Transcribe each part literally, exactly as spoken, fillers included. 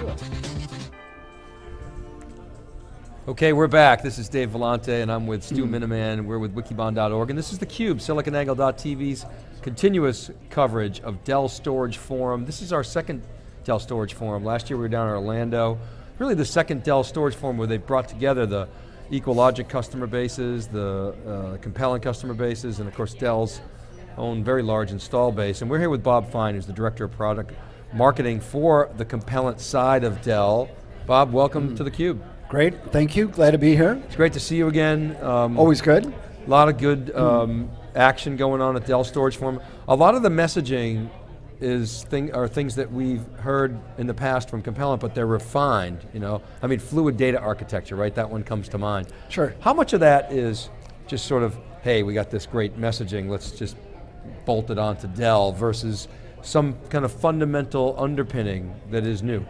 do it. Okay, we're back. This is Dave Vellante, and I'm with Stu Miniman. We're with Wikibon dot org, and this is theCUBE, SiliconANGLE dot T V's continuous coverage of Dell Storage Forum. This is our second Dell Storage Forum. Last year we were down in Orlando. Really the second Dell Storage Forum where they brought together the EqualLogic customer bases, the uh, Compellent customer bases, and of course Dell's own very large install base. And we're here with Bob Fine, who's the Director of Product Marketing for the Compellent side of Dell. Bob, welcome mm. to theCUBE. Great, thank you, glad to be here. It's great to see you again. Um, Always good. A lot of good um, mm. action going on at Dell Storage Forum. A lot of the messaging is thing, are things that we've heard in the past from Compellent, but they're refined, you know? I mean, fluid data architecture, right? That one comes to mind. Sure. How much of that is just sort of, hey, we got this great messaging, let's just bolt it onto Dell, versus some kind of fundamental underpinning that is new?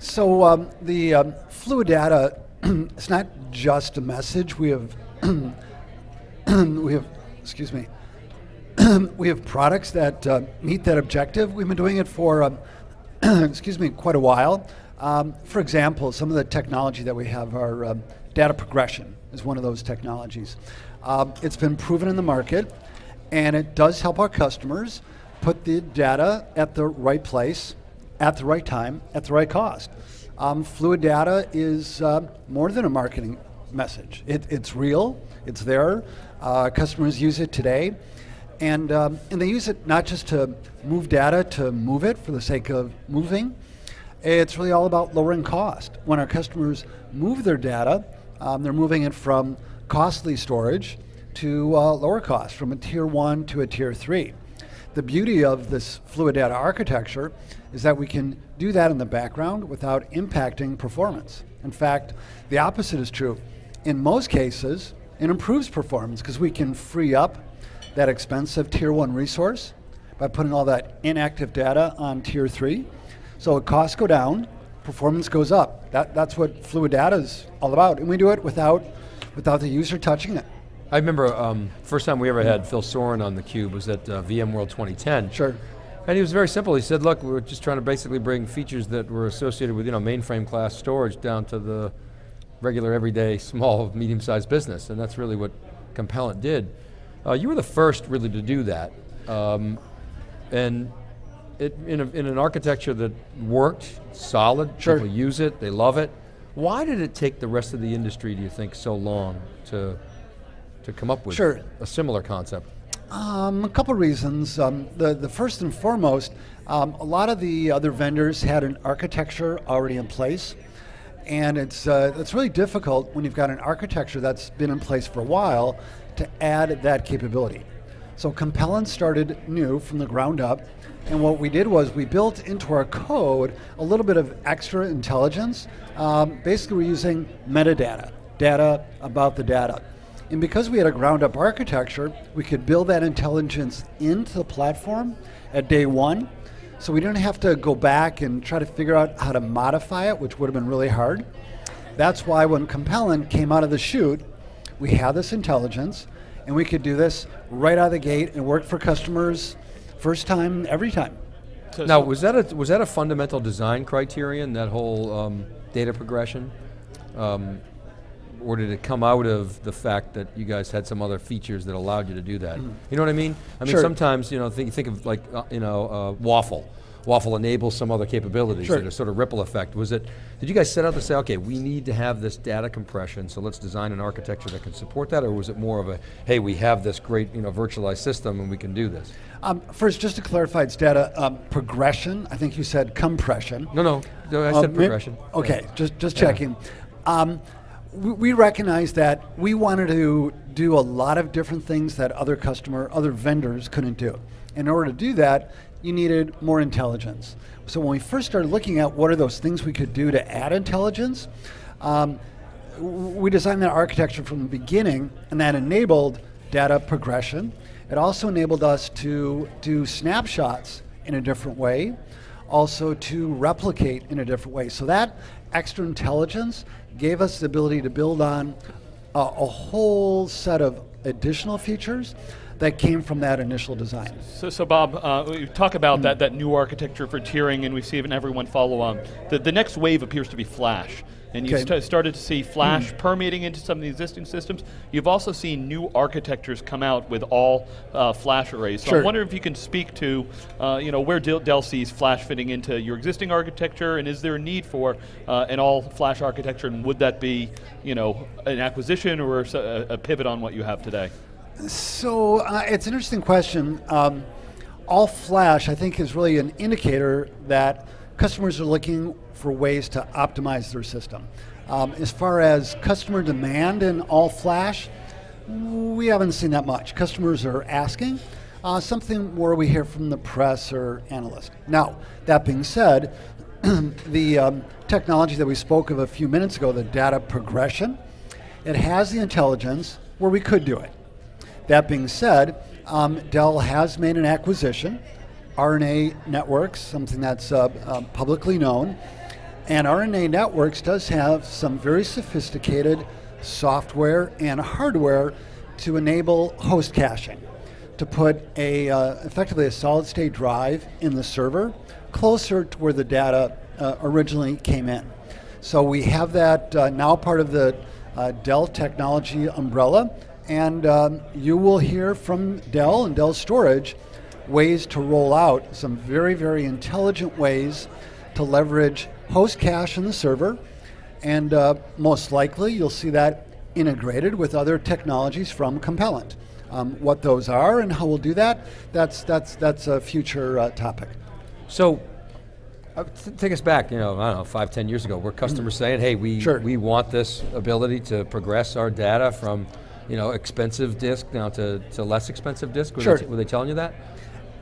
So um, the um, fluid data, it's not just a message. We have, we have, excuse me, we have products that uh, meet that objective. We've been doing it for, um, excuse me, quite a while. Um, for example, some of the technology that we have are um, data progression is one of those technologies. Um, it's been proven in the market, and it does help our customers put the data at the right place, at the right time, at the right cost. Um, fluid data is uh, more than a marketing message. It, it's real, it's there. Uh, customers use it today. And, um, and they use it not just to move data to move it for the sake of moving. It's really all about lowering cost. When our customers move their data, um, they're moving it from costly storage to uh, lower cost, from a tier one to a tier three. The beauty of this fluid data architecture is that we can do that in the background without impacting performance. In fact, the opposite is true. In most cases, it improves performance because we can free up that expensive tier one resource by putting all that inactive data on tier three. So costs go down, performance goes up. That, that's what fluid data is all about. And we do it without, without the user touching it. I remember um, first time we ever had Phil Sorin on theCUBE was at uh, VMworld twenty ten. Sure. And he was very simple. He said, look, we're just trying to basically bring features that were associated with, you know, mainframe class storage down to the regular everyday small, medium-sized business. And that's really what Compellent did. Uh, you were the first really to do that. Um, and it, in, a, in an architecture that worked, solid, sure. People use it, they love it. Why did it take the rest of the industry, do you think, so long to, to come up with sure. a similar concept? Um, a couple reasons. Um, the, the first and foremost, um, a lot of the other vendors had an architecture already in place. And it's, uh, it's really difficult when you've got an architecture that's been in place for a while to add that capability. So Compellent started new from the ground up, and what we did was we built into our code a little bit of extra intelligence. Um, basically, we're using metadata, data about the data. And because we had a ground-up architecture, we could build that intelligence into the platform at day one. So we didn't have to go back and try to figure out how to modify it, which would have been really hard. That's why when Compellent came out of the chute, we had this intelligence, and we could do this right out of the gate and work for customers first time, every time. So now, so was that a, was that a fundamental design criterion, that whole um, data progression? Um, Or did it come out of the fact that you guys had some other features that allowed you to do that? Mm. You know what I mean? I mean, sure. Sometimes, you know, think, think of like, uh, you know, uh, Waffle. Waffle enables some other capabilities, sure. That are sort of ripple effect. Was it, did you guys set out to say, okay, we need to have this data compression, so let's design an architecture that can support that, or was it more of a, hey, we have this great, you know, virtualized system and we can do this? Um, first, just to clarify, it's data um, progression. I think you said compression. No, no, no I um, said progression. Okay, yeah. just, just checking. Yeah. Um, We recognized that we wanted to do a lot of different things that other customer, other vendors couldn't do. In order to do that, you needed more intelligence. So when we first started looking at what are those things we could do to add intelligence, um, we designed that architecture from the beginning, and that enabled data progression. It also enabled us to do snapshots in a different way, also to replicate in a different way. So that extra intelligence gave us the ability to build on uh, a whole set of additional features that came from that initial design. So, so Bob, uh, you talk about mm. that, that new architecture for tiering, and we see even everyone follow on. The, the next wave appears to be flash. And you st started to see flash mm. permeating into some of the existing systems. You've also seen new architectures come out with all uh, flash arrays. So sure. I wonder if you can speak to uh, you know, where Dell, Dell sees flash fitting into your existing architecture, and is there a need for uh, an all flash architecture, and would that be you know, an acquisition or a, a pivot on what you have today? So uh, it's an interesting question. Um, all flash, I think, is really an indicator that customers are looking for ways to optimize their system. Um, as far as customer demand in all flash, we haven't seen that much. Customers are asking uh, something more we hear from the press or analysts. Now, that being said, the um, technology that we spoke of a few minutes ago, the data progression, it has the intelligence where we could do it. That being said, um, Dell has made an acquisition, R N A Networks, something that's uh, uh, publicly known. And R N A Networks does have some very sophisticated software and hardware to enable host caching, to put a, uh, effectively a solid-state drive in the server closer to where the data uh, originally came in. So we have that uh, now part of the uh, Dell technology umbrella, and um, you will hear from Dell and Dell Storage ways to roll out some very, very intelligent ways to leverage host cache in the server, and uh, most likely you'll see that integrated with other technologies from Compellent. Um, what those are and how we'll do that, that's, that's, that's a future uh, topic. So, uh, take us back, you know, I don't know, five, ten years ago, were customers mm-hmm. saying, hey, we, sure. we want this ability to progress our data from you know, expensive disk now to, to less expensive disk? Were, sure. they were they telling you that?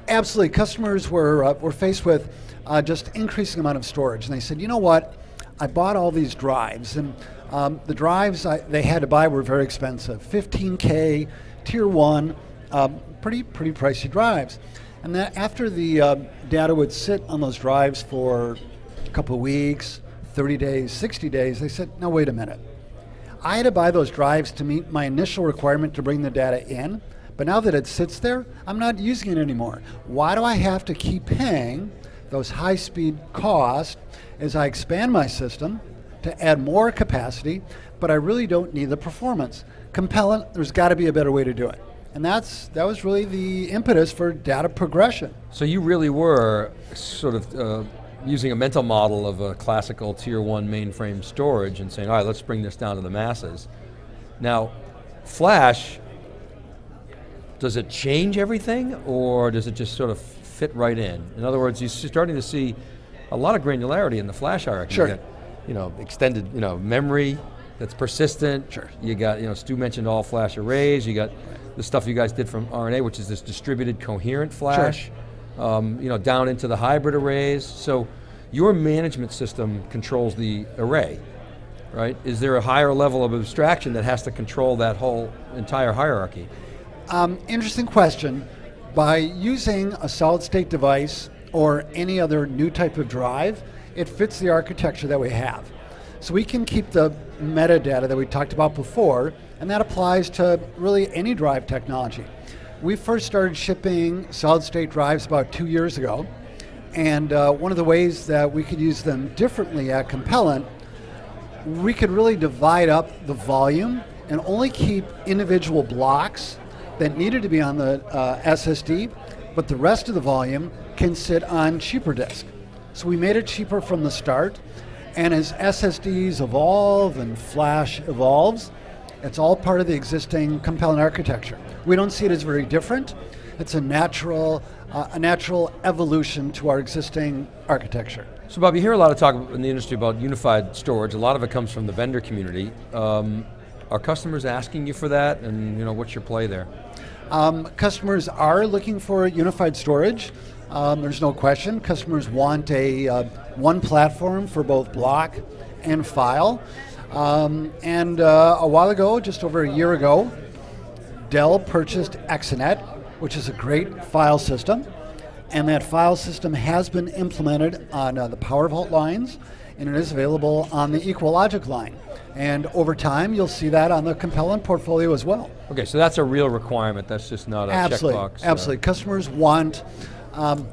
Absolutely, customers were, uh, were faced with uh, just increasing amount of storage, and they said, you know what, I bought all these drives, and um, the drives I, they had to buy were very expensive, fifteen K, tier one, um, pretty, pretty pricey drives. And then after the uh, data would sit on those drives for a couple of weeks, thirty days, sixty days, they said, no, wait a minute. I had to buy those drives to meet my initial requirement to bring the data in, but now that it sits there, I'm not using it anymore. Why do I have to keep paying those high-speed costs as I expand my system to add more capacity, but I really don't need the performance? Compellent, there's got to be a better way to do it. And that's, that was really the impetus for data progression. So you really were sort of uh, using a mental model of a classical tier one mainframe storage and saying, all right, let's bring this down to the masses. Now, flash, does it change everything, or does it just sort of fit right in? In other words, you're starting to see a lot of granularity in the flash hierarchy. Sure. You got, you know, extended, you know, memory that's persistent. Sure. You got, you know, Stu mentioned all flash arrays. You got the stuff you guys did from R N A, which is this distributed coherent flash. Sure. Um, you know, down into the hybrid arrays. So your management system controls the array, right? Is there a higher level of abstraction that has to control that whole entire hierarchy? Um, interesting question. By using a solid-state device or any other new type of drive, it fits the architecture that we have. So we can keep the metadata that we talked about before, and that applies to really any drive technology. We first started shipping solid-state drives about two years ago, and uh, one of the ways that we could use them differently at Compellent, we could really divide up the volume and only keep individual blocks that needed to be on the uh, S S D, but the rest of the volume can sit on cheaper disk. So we made it cheaper from the start, and as S S Ds evolve and flash evolves, it's all part of the existing Compellent architecture. We don't see it as very different. It's a natural, uh, a natural evolution to our existing architecture. So Bob, you hear a lot of talk in the industry about unified storage. A lot of it comes from the vendor community. Um, Are customers asking you for that, and you know, what's your play there? Um, customers are looking for unified storage. Um, there's no question. Customers want a uh, one platform for both block and file. Um, and uh, a while ago, just over a year ago, Dell purchased Exanet, which is a great file system. And that file system has been implemented on uh, the PowerVault lines. and it is available on the EqualLogic line. And over time, you'll see that on the Compellent portfolio as well. Okay, so that's a real requirement. That's just not a absolutely, checkbox. Absolutely, uh, customers want, um,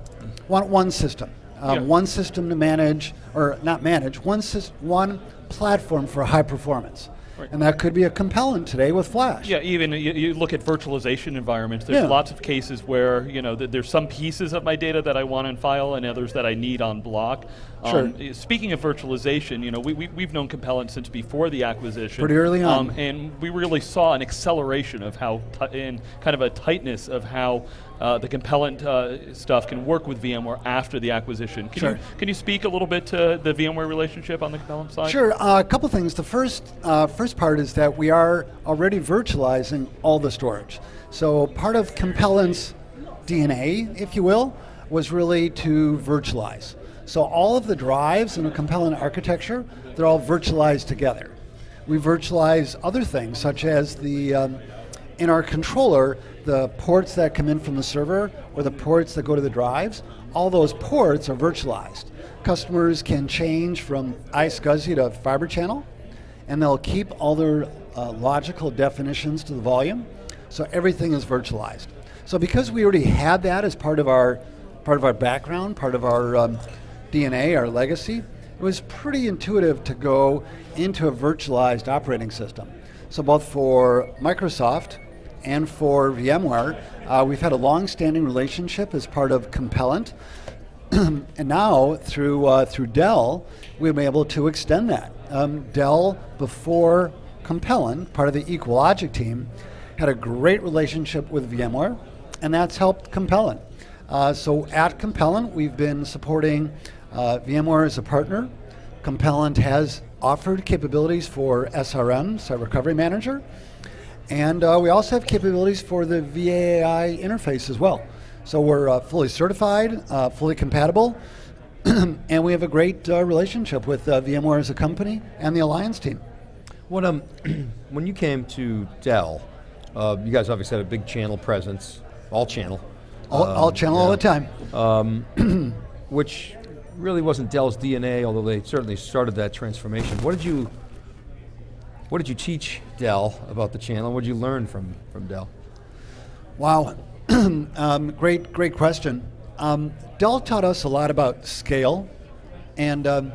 want one system. Um, yeah. One system to manage, or not manage, one, one platform for high performance. Right. And that could be a Compellent today with Flash. Yeah, even you, you look at virtualization environments, there's yeah. lots of cases where, you know, th there's some pieces of my data that I want in file and others that I need on block. Sure. Um, speaking of virtualization, you know, we, we, we've known Compellent since before the acquisition. Pretty early on. Um, and we really saw an acceleration of how, t and kind of a tightness of how uh, the Compellent uh, stuff can work with VMware after the acquisition. Can, sure. you, can you speak a little bit to the VMware relationship on the Compellent side? Sure, uh, a couple things. The first, uh, first part is that we are already virtualizing all the storage. So part of Compellent's D N A, if you will, was really to virtualize. So all of the drives in a Compellent architecture, they're all virtualized together. We virtualize other things, such as the, um, in our controller, the ports that come in from the server or the ports that go to the drives, all those ports are virtualized. Customers can change from iSCSI to Fibre Channel, and they'll keep all their uh, logical definitions to the volume, so everything is virtualized. So because we already had that as part of our, part of our background, part of our um, D N A, our legacy, it was pretty intuitive to go into a virtualized operating system. So both for Microsoft and for VMware, uh, we've had a long-standing relationship as part of Compellent, and now through, uh, through Dell, we've been able to extend that. Um, Dell, before Compellent, part of the EqualLogic team, had a great relationship with VMware, and that's helped Compellent. Uh, so at Compellent, we've been supporting Uh, VMware is a partner. Compellent has offered capabilities for S R M, Site Recovery Manager, and uh, we also have capabilities for the V A A I interface as well. So we're uh, fully certified, uh, fully compatible, and we have a great uh, relationship with uh, VMware as a company and the Alliance team. When, um, when you came to Dell, uh, you guys obviously had a big channel presence, all channel. All, um, all channel yeah. all the time. Um, which really wasn't Dell's D N A, although they certainly started that transformation. What did you, what did you teach Dell about the channel? What did you learn from, from Dell? Wow, um, great, great question. Um, Dell taught us a lot about scale, and um,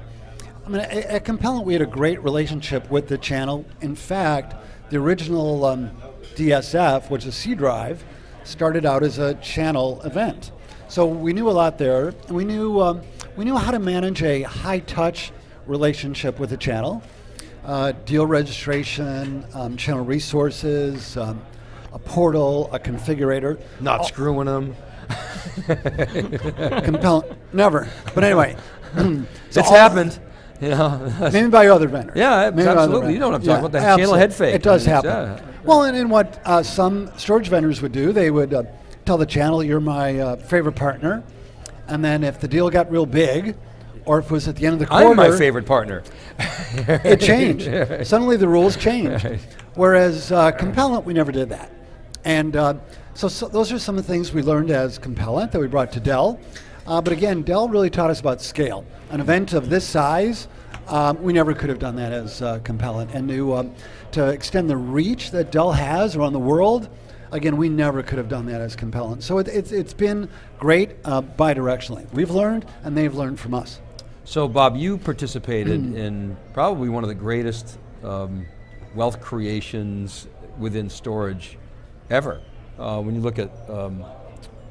I mean, at, at Compellent we had a great relationship with the channel. In fact, the original um, D S F, which is C drive, started out as a channel event. So we knew a lot there, and we knew um, we knew how to manage a high-touch relationship with the channel, uh, deal registration, um, channel resources, um, a portal, a configurator. Not all screwing them. Compellent, never. But anyway, so it's happened. You know, maybe by other vendors. Yeah, maybe absolutely. You know what I'm talking yeah, about? That absolutely. Channel head fake. It does I mean, happen. Yeah. Well, and in what uh, some storage vendors would do, they would. Uh, Tell the channel you're my uh, favorite partner, and then if the deal got real big, or if it was at the end of the quarter, I'm my favorite partner. It changed. Suddenly the rules changed. Right. Whereas uh, Compellent, we never did that. And uh, so, so those are some of the things we learned as Compellent that we brought to Dell. Uh, but again, Dell really taught us about scale. An event of this size, um, we never could have done that as uh, Compellent. And to, um, to extend the reach that Dell has around the world, again, we never could have done that as Compellent. So it, it's, it's been great uh, bidirectionally. We've learned, and they've learned from us. So Bob, you participated in probably one of the greatest um, wealth creations within storage ever. Uh, when you look at um,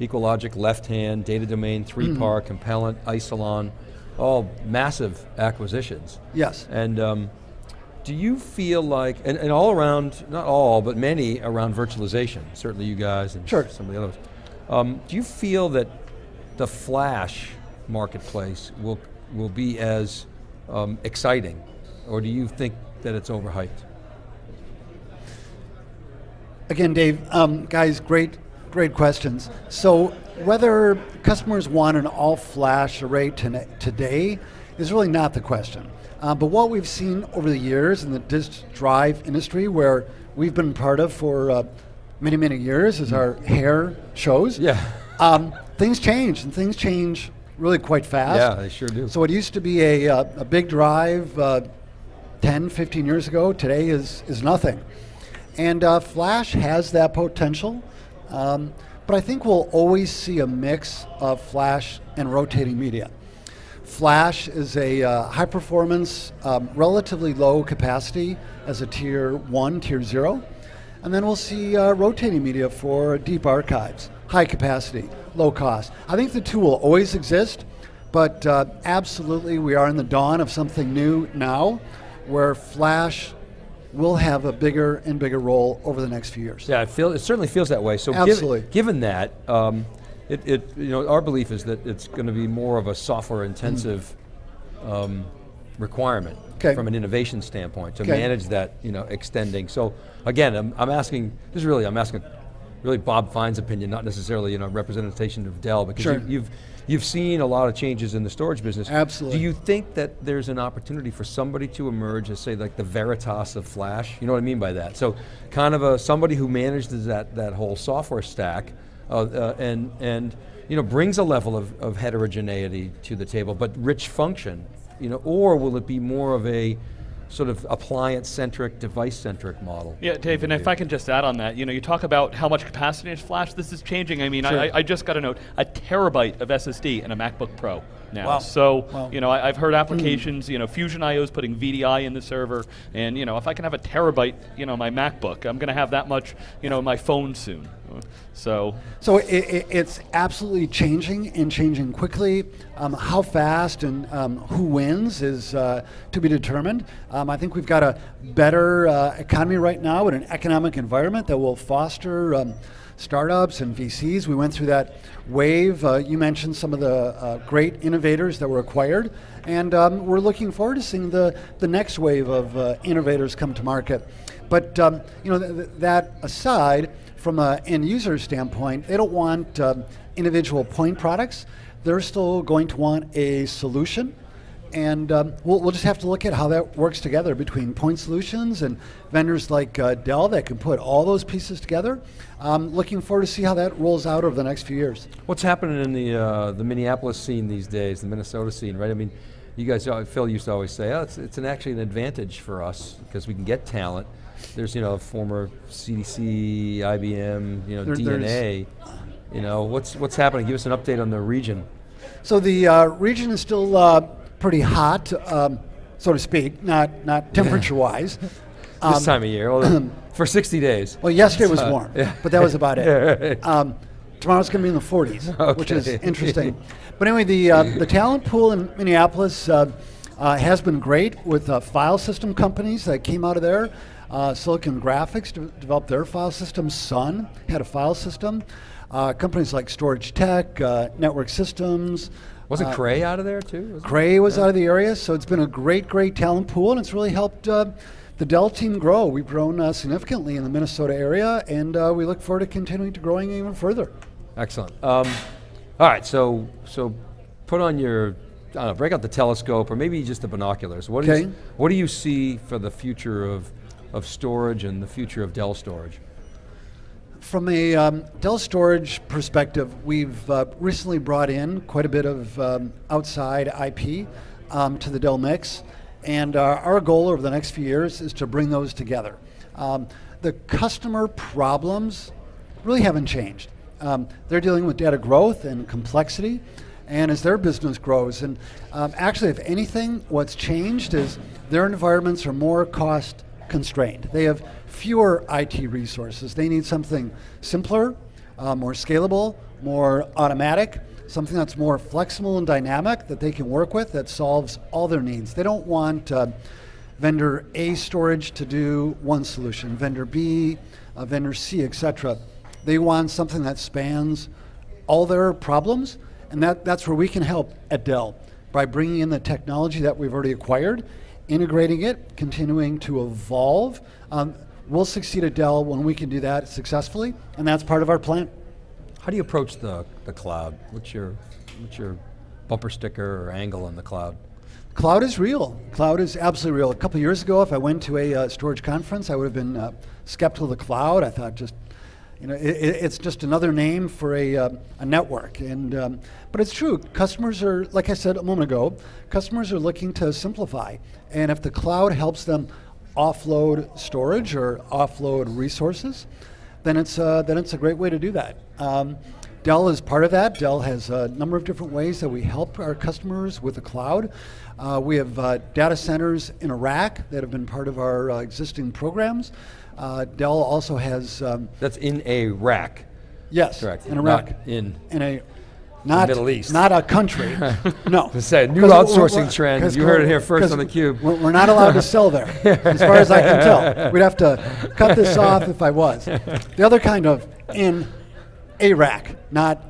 EqualLogic, Left Hand, Data Domain, three par, Compellent, Isilon, all massive acquisitions. Yes. And. Um, Do you feel like, and, and all around, not all, but many around virtualization, certainly you guys and sure. some of the others, um, do you feel that the flash marketplace will, will be as um, exciting, or do you think that it's overhyped? Again, Dave, um, guys, great, great questions. So whether customers want an all-flash array today is really not the question. Uh, but what we've seen over the years in the disk drive industry, where we've been part of for uh, many, many years, as our hair shows, yeah. um, things change, and things change really quite fast. Yeah, they sure do. So it used to be a, uh, a big drive uh, ten, fifteen years ago. Today is, is nothing. And uh, flash has that potential, um, but I think we'll always see a mix of flash and rotating media. Flash is a uh, high performance, um, relatively low capacity as a tier one, tier zero. And then we'll see uh, rotating media for deep archives, high capacity, low cost. I think the two will always exist, but uh, absolutely we are in the dawn of something new now where flash will have a bigger and bigger role over the next few years. Yeah, it, feel, it certainly feels that way. So absolutely. Given, given that, um, it, it, you know, our belief is that it's going to be more of a software intensive mm. um, requirement. Okay. From an innovation standpoint, to okay. manage that, you know, extending. So again, I'm, I'm asking, this is really, I'm asking really Bob Fine's opinion, not necessarily, you know, representation of Dell, because sure. you, you've, you've seen a lot of changes in the storage business. Absolutely. Do you think that there's an opportunity for somebody to emerge as, say, like the Veritas of flash? You know what I mean by that? So kind of a, somebody who manages that, that whole software stack uh, uh, and, and, you know, brings a level of, of heterogeneity to the table, but rich function. You know, or will it be more of a sort of appliance-centric, device-centric model? Yeah, Dave, and if I can just add on that, you know, you talk about how much capacity is flash, this is changing. I mean, sure. I, I just got a note, a terabyte of S S D in a MacBook Pro now. Wow. So, wow. you know, I, I've heard applications, mm. you know, Fusion I O is putting V D I in the server, and, you know, if I can have a terabyte, you know, my MacBook, I'm going to have that much, you know, my phone soon. So, so it, it, it's absolutely changing and changing quickly. Um, how fast and um, who wins is uh, to be determined. Um, I think we've got a better uh, economy right now in an economic environment that will foster um, startups and V Cs. We went through that wave. Uh, you mentioned some of the uh, great innovators that were acquired, and um, we're looking forward to seeing the, the next wave of uh, innovators come to market. But um, you know, th that aside, from an end user standpoint, they don't want um, individual point products. They're still going to want a solution. And um, we'll, we'll just have to look at how that works together between point solutions and vendors like uh, Dell that can put all those pieces together. Um, looking forward to see how that rolls out over the next few years. What's happening in the, uh, the Minneapolis scene these days, the Minnesota scene, right? I mean, you guys, Phil used to always say, oh, it's, it's an actually an advantage for us because we can get talent. There's, you know, former C D C, I B M, you know, there, D N A. You know, what's what's happening? Give us an update on the region. So the uh, region is still uh, pretty hot, um, so to speak. Not not temperature-wise. Um, this time of year, well, for sixty days. Well, yesterday was warm, yeah. but that was about it. Yeah, right. um, tomorrow's going to be in the forties, okay. which is interesting. But anyway, the uh, the talent pool in Minneapolis uh, uh, has been great with uh, file system companies that came out of there. Uh, Silicon Graphics de developed their file system. Sun had a file system. Uh, companies like Storage Tech, uh, Network Systems. Wasn't uh, Cray out of there too? Was Cray was yeah. out of the area, so it's been a great, great talent pool, and it's really helped uh, the Dell team grow. We've grown uh, significantly in the Minnesota area, and uh, we look forward to continuing to growing even further. Excellent. Um, all right, so so put on your, I don't know, break out the telescope, or maybe just the binoculars. What is, what do you see for the future of of storage and the future of Dell storage? From a um, Dell storage perspective, we've uh, recently brought in quite a bit of um, outside I P um, to the Dell mix, and uh, our goal over the next few years is to bring those together. Um, the customer problems really haven't changed. Um, they're dealing with data growth and complexity, and as their business grows, and um, actually if anything, what's changed is their environments are more cost constrained. They have fewer I T resources. They need something simpler, uh, more scalable, more automatic, something that's more flexible and dynamic that they can work with that solves all their needs. They don't want uh, vendor A storage to do one solution, vendor B, uh, vendor C, et cetera. They want something that spans all their problems, and that, that's where we can help at Dell by bringing in the technology that we've already acquired, integrating it, continuing to evolve. Um, we'll succeed at Dell when we can do that successfully, and that's part of our plan. How do you approach the, the cloud? What's your, what's your bumper sticker or angle on the cloud? Cloud is real. Cloud is absolutely real. A couple years ago, if I went to a uh, storage conference, I would have been uh, skeptical of the cloud. I thought just You know, it, it's just another name for a, uh, a network, and um, but it's true. Customers are, like I said a moment ago, customers are looking to simplify, and if the cloud helps them offload storage or offload resources, then it's uh, then it's a great way to do that. Um, Dell is part of that. Dell has a number of different ways that we help our customers with the cloud. Uh, we have uh, data centers in Iraq that have been part of our uh, existing programs. Uh, Dell also has... Um, That's in Iraq. Yes, correct. In Iraq. Not in, in a not, Middle East. Not a country, no. To say, new outsourcing we're, we're, trend. You heard it here first on theCUBE. We're, we're not allowed to sell there, as far as I can tell. We'd have to cut this off if I was. The other kind of in... Iraq, not,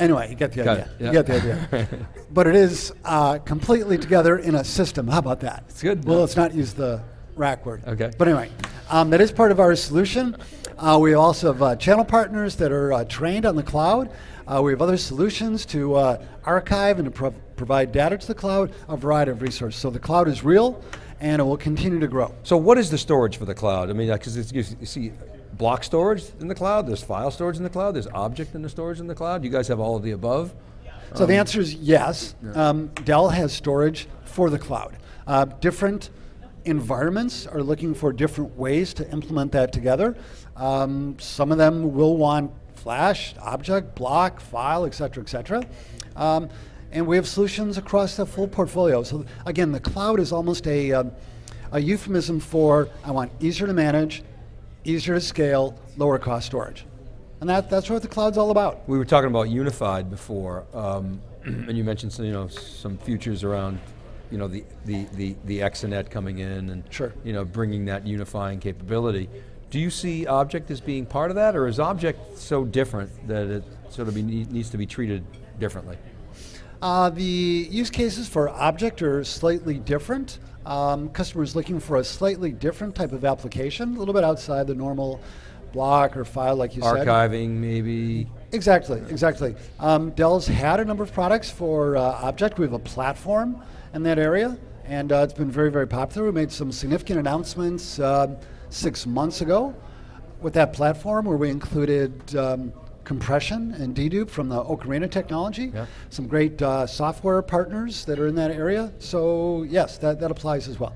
anyway, you get the idea. Yep. You get the idea. But it is uh, completely together in a system. How about that? It's good. Well, let's not use the rack word. Okay. But anyway, um, that is part of our solution. Uh, we also have uh, channel partners that are uh, trained on the cloud. Uh, we have other solutions to uh, archive and to pro provide data to the cloud, a variety of resources. So the cloud is real, and it will continue to grow. So what is the storage for the cloud? I mean, because it's, you see, block storage in the cloud, there's file storage in the cloud, there's object in the storage in the cloud. You guys have all of the above? So um, the answer is yes. Yeah. Um, Dell has storage for the cloud. Uh, different environments are looking for different ways to implement that together. Um, some of them will want flash, object, block, file, et cetera, et cetera. Um, and we have solutions across the full portfolio. So again, the cloud is almost a, um, a euphemism for, I want easier to manage, easier to scale, lower cost storage. And that, that's what the cloud's all about. We were talking about unified before, um, and you mentioned some, you know, some futures around, you know, the, the, the, the Exanet coming in and, sure, you know, bringing that unifying capability. Do you see object as being part of that, or is object so different that it sort of be, needs to be treated differently? Uh, the use cases for object are slightly different. Um, customers looking for a slightly different type of application, a little bit outside the normal block or file, like you Archiving, said. Archiving, maybe. Exactly, exactly. Um, Dell's had a number of products for uh, object. We have a platform in that area, and uh, it's been very, very popular. We made some significant announcements uh, six months ago with that platform, where we included um, compression and dedupe from the Ocarina technology, yeah, some great uh, software partners that are in that area. So yes, that, that applies as well.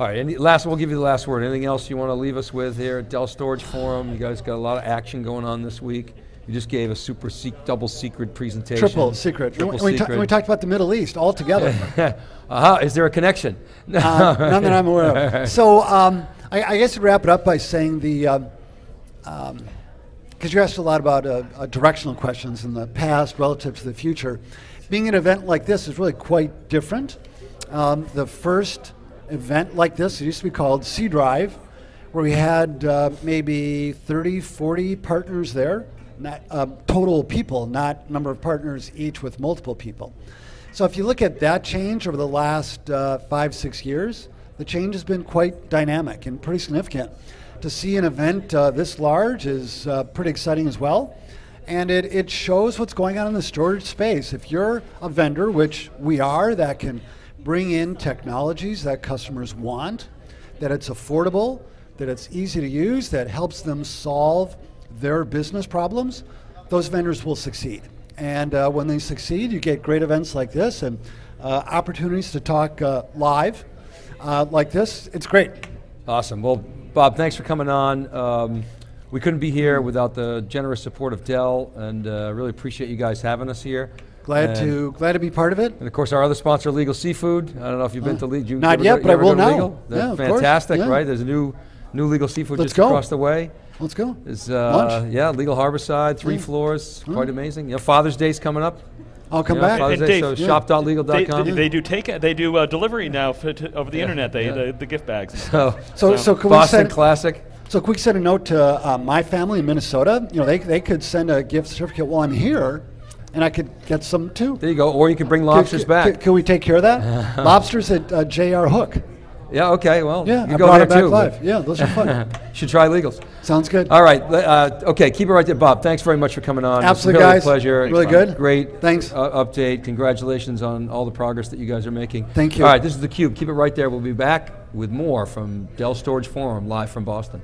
All right, and last, we'll give you the last word. Anything else you want to leave us with here at Dell Storage Forum? You guys got a lot of action going on this week. You just gave a super se double secret presentation. Triple secret. Triple and we, secret. We, ta we talked about the Middle East all together. uh-huh. Is there a connection? uh, none that I'm aware of. So um, I, I guess to wrap it up by saying the, um, um, because you asked a lot about uh, uh, directional questions in the past relative to the future. Being an event like this is really quite different. Um, the first event like this, it used to be called C Drive, where we had uh, maybe thirty, forty partners there, not, uh, total people, not number of partners each with multiple people. So if you look at that change over the last uh, five, six years, the change has been quite dynamic and pretty significant. To see an event uh, this large is uh, pretty exciting as well. And it, it shows what's going on in the storage space. If you're a vendor, which we are, that can bring in technologies that customers want, that it's affordable, that it's easy to use, that helps them solve their business problems, those vendors will succeed. And uh, when they succeed, you get great events like this and uh, opportunities to talk uh, live uh, like this. It's great. Awesome. Well, Bob, thanks for coming on. Um, we couldn't be here without the generous support of Dell, and uh, really appreciate you guys having us here. Glad and to glad to be part of it. And of course, our other sponsor, Legal Seafood. I don't know if you've uh, been to Legal. Not yet, go, but I will now. Yeah, fantastic, yeah, right? There's a new new Legal Seafood Let's just go. across the way. Let's go. It's, uh, Lunch. Yeah, Legal Harborside, three mm. floors, mm. quite amazing. You know, Father's Day's coming up. I'll come you know, back. Father's Day, Dave, so yeah. shop dot legal dot com. They, they do take it. They do uh, delivery now for t over the yeah, internet. They yeah. the, the gift bags. So so, so, so can Boston we send, Classic. So quick, send a note to uh, my family in Minnesota. You know, they they could send a gift certificate while I'm here, and I could get some too. There you go. Or you could bring lobsters can, back. Can, can we take care of that? Lobsters at uh, J R Hook. Yeah, okay, well, yeah, you can I go there it back too. Live. Yeah, those are fun. Should try Legals. Sounds good. All right, uh, okay, keep it right there. Bob, thanks very much for coming on. Absolutely, guys. It's a pleasure. Really good. Great. Thanks. Uh, update, congratulations on all the progress that you guys are making. Thank you. All right, this is theCUBE. Keep it right there. We'll be back with more from Dell Storage Forum, live from Boston.